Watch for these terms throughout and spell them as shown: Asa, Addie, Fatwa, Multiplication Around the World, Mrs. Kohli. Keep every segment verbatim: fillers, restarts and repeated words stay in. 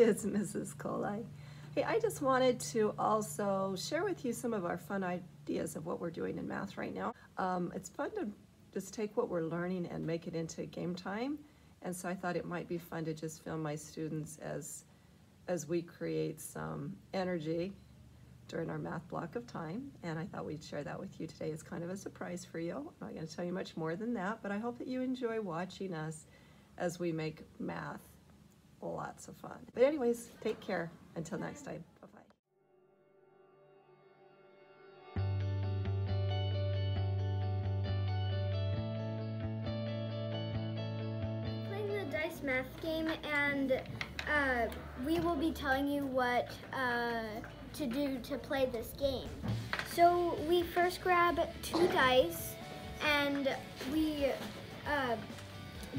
is Missus Kohli. Hey, I just wanted to also share with you some of our fun ideas of what we're doing in math right now. Um, it's fun to just take what we're learning and make it into game time. And so I thought it might be fun to just film my students as, as we create some energy during our math block of time. And I thought we'd share that with you today as kind of a surprise for you. I'm not going to tell you much more than that, but I hope that you enjoy watching us as we make math lots of fun. But anyways, take care. Until next time. Bye-bye. Playing the dice math game, and uh, we will be telling you what uh, to do to play this game. So we first grab two dice, and we uh,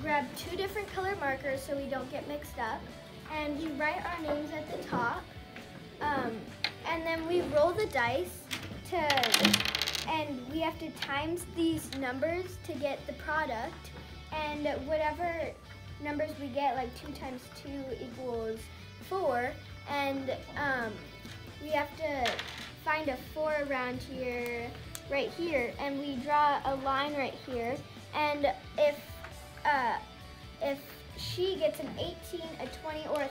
grab two different color markers so we don't get mixed up. And we write our names at the top, um, and then we roll the dice to, and we have to times these numbers to get the product, and whatever numbers we get, like two times two equals four, and um, we have to find a four around here, right here, and we draw a line right here, and if, uh, if she gets an eighteen, a twenty, or a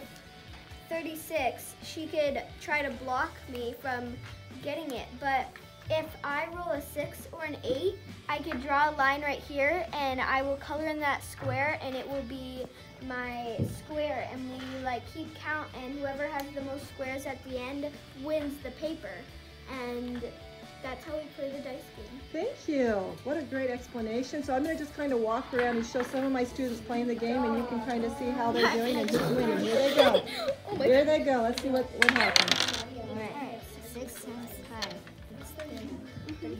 thirty-six, she could try to block me from getting it. But if I roll a six or an eight, I could draw a line right here, and I will color in that square, and it will be my square. And we like keep count, and whoever has the most squares at the end wins the paper. And that's how we play the dice game. Thank you. What a great explanation. So I'm going to just kind of walk around and show some of my students playing the game, and you can kind of see how they're doing and who's winning. Here they go. Oh my Here God. they go. Let's see what, what happens. All right. Six times five. Okay.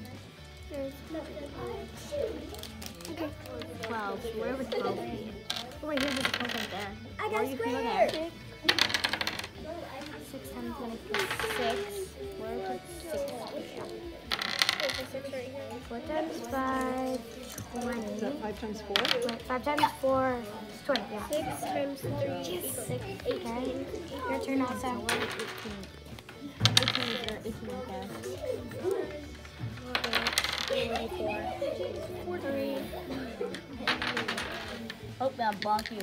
Twelve. Where was twelve? Oh, wait, here's the twelve right there. I got a square. Six times one is six. Where was six? Four times five, twenty. Is that five times four? Five times four is twenty, yeah. Six times three equals six. Eight. Okay. Your turn, Asa. Eighteen. Eighteen is your eighteen, okay. Four. Three. Hope that'll block you.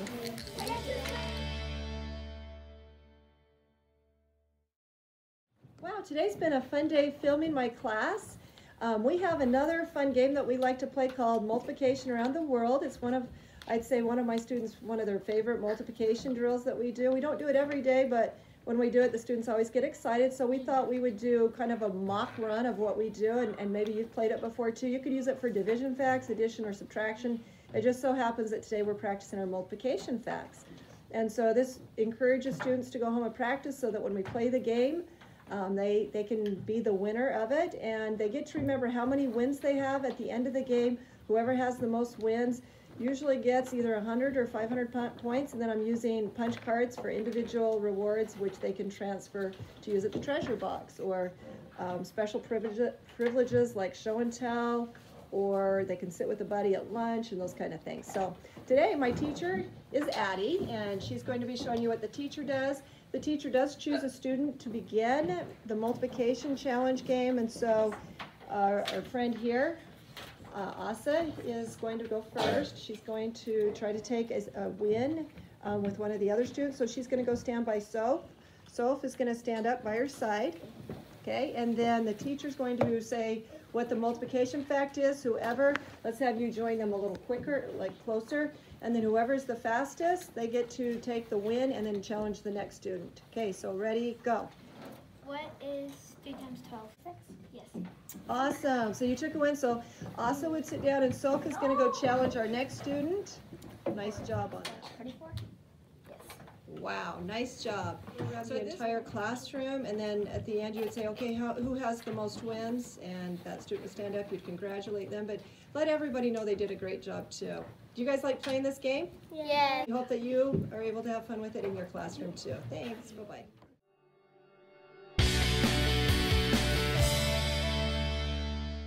Wow, today's been a fun day filming my class. Um, we have another fun game that we like to play called Multiplication Around the World. It's one of, I'd say one of my students, one of their favorite multiplication drills that we do. We don't do it every day, but when we do it, the students always get excited. So we thought we would do kind of a mock run of what we do, and, and maybe you've played it before too. You could use it for division facts, addition, or subtraction. It just so happens that today we're practicing our multiplication facts. And so this encourages students to go home and practice so that when we play the game, Um, they, they can be the winner of it, and they get to remember how many wins they have at the end of the game. Whoever has the most wins usually gets either one hundred or five hundred points, and then I'm using punch cards for individual rewards, which they can transfer to use at the treasure box, or um, special privilege, privileges like show and tell, or they can sit with a buddy at lunch and those kind of things. So today my teacher is Addie, and she's going to be showing you what the teacher does. The teacher does choose a student to begin the multiplication challenge game, and so our, our friend here, uh, Asa, is going to go first. She's going to try to take a, a win um, with one of the other students, so she's going to go stand by Soph. Soph is going to stand up by her side, okay, and then the teacher's going to say what the multiplication fact is. Whoever, let's have you join them a little quicker, like closer, and then whoever's the fastest, they get to take the win and then challenge the next student. Okay, so ready, go. What is three times twelve? Six? Yes. Awesome, so you took a win, so Asa would sit down, and Soka's gonna go challenge our next student. Nice job on that. thirty-four? Yes. Wow, nice job. So the entire classroom, and then at the end you would say, okay, how, who has the most wins? And that student would stand up, you'd congratulate them, but let everybody know they did a great job too. Do you guys like playing this game? Yes. We hope that you are able to have fun with it in your classroom too. Thanks. Bye-bye.